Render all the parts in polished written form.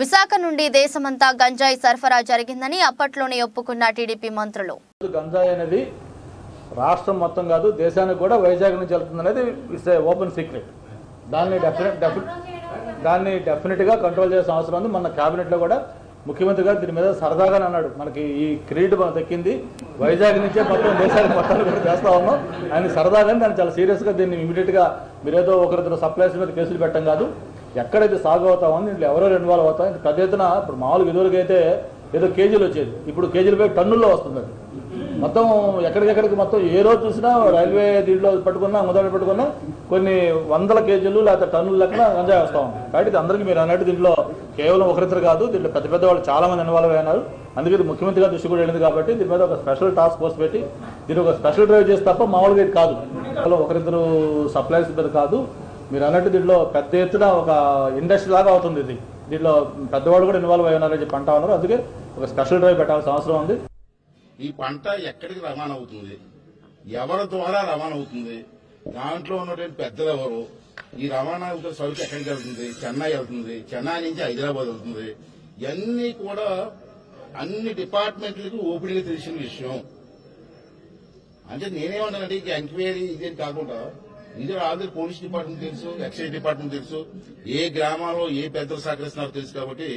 విశాఖ నుండి దేశమంతా గంజాయి సరఫరా జరిగిందని అప్పట్లోనే ఒప్పుకున్న టీడీపీ మంత్రులు గంజాయి అనేది రాష్ట్రం మొత్తం కాదు దేశానికి కూడా వైజాగ్ నుంచి వెళ్తుందనేది ఇస్ ఓపెన్ సీక్రెట్ దాన్ని డెఫినెట్ గా కంట్రోల్ చేయాల్సిన అవసరం ఉంది మన కేబినెట్ లో కూడా ముఖ్యమంత్రి గారు దీని మీద సరదాగా అన్నాడు మనకి ఈ క్రెడిట్ మనం దక్కింది వైజాగ్ నుంచే మొత్తం దేశానికి మొత్తం కూడా చేస్తా ఉన్నాం ఆయన సరదాగానే దాన్ని చాలా సీరియస్ గా దీన్ని ఇమిడియట్ గా మీరేదో ఒకరిద్దరు సప్లైస్ మీద కేసులు పెట్టం కాదు ఎక్కడైతే సాగు అవుతా ఉంది ఇంట్లో ఎవరో ఇన్వాల్వ్ అవుతా ఇంత పెద్ద ఎత్తున ఇప్పుడు మామూలు విధులకి అయితే ఏదో కేజీలు వచ్చేది ఇప్పుడు కేజీలపై టన్నుల్లో వస్తుంది అది మొత్తం ఎక్కడికెక్కడికి మొత్తం ఏ రోజు చూసినా రైల్వే దీంట్లో పట్టుకున్నా మొదలు పట్టుకున్నా కొన్ని వందల కేజీలు లేకపోతే టన్నుల లెక్కన గంజాయి వస్తూ ఉంది కాబట్టి ఇది అందరికీ మీరు అన్నట్టు దీంట్లో కేవలం ఒకరిద్దరు కాదు దీంట్లో పెద్ద పెద్ద వాళ్ళు చాలామంది ఇన్వాల్వ్ అయినారు అందుకని ముఖ్యమంత్రి గారు దృష్టి కూడా వెళ్ళింది కాబట్టి దీని మీద ఒక స్పెషల్ టాస్క్ ఫోర్స్ పెట్టి దీని ఒక స్పెషల్ డ్రైవ్ చేసి తప్ప మామూలుగా ఇది కాదు అలా ఒకరిద్దరు సప్లైస్ మీద కాదు మీరు అన్నట్టు దీంట్లో పెద్ద ఎత్తున ఒక ఇండస్ట్రీ లాగా అవుతుంది ఇది దీంట్లో పెద్దవాళ్ళు కూడా ఇన్వాల్వ్ అయి ఉన్నారని చెప్పి అంటా ఉన్నారు అందుకే ఒక స్పెషల్ డ్రైవ్ పెట్టాల్సిన అవసరం ఉంది ఈ పంట ఎక్కడికి రవాణా అవుతుంది ఎవరి ద్వారా రవాణా అవుతుంది దాంట్లో ఉన్నటువంటి పెద్దలు ఎవరు ఈ రవాణా సరుకు ఎక్కడికి వెళ్తుంది చెన్నై వెళ్తుంది చెన్నై నుంచి హైదరాబాద్ వెళ్తుంది ఇవన్నీ కూడా అన్ని డిపార్ట్మెంట్లకు ఓపెన్గా తెలిసిన విషయం అంటే నేనేమంటానంటే ఇక ఎంక్వైరీ ఇదేంటి కాకుండా ఇది ఆల్రెడీ పోలీస్ డిపార్ట్మెంట్ తెలుసు ఎక్సైజ్ డిపార్ట్మెంట్ తెలుసు ఏ గ్రామాల్లో ఏ పెద్దలు సహకరిస్తున్నారో తెలుసు కాబట్టి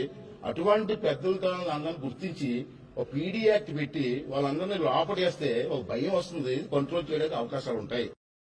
అటువంటి పెద్దలతో అందరినీ గుర్తించి ఒక పీడీ యాక్ట్ పెట్టి వాళ్ళందరినీ లోపటేస్తే ఒక భయం వస్తుంది కంట్రోల్ చేయడానికి అవకాశాలు ఉంటాయి.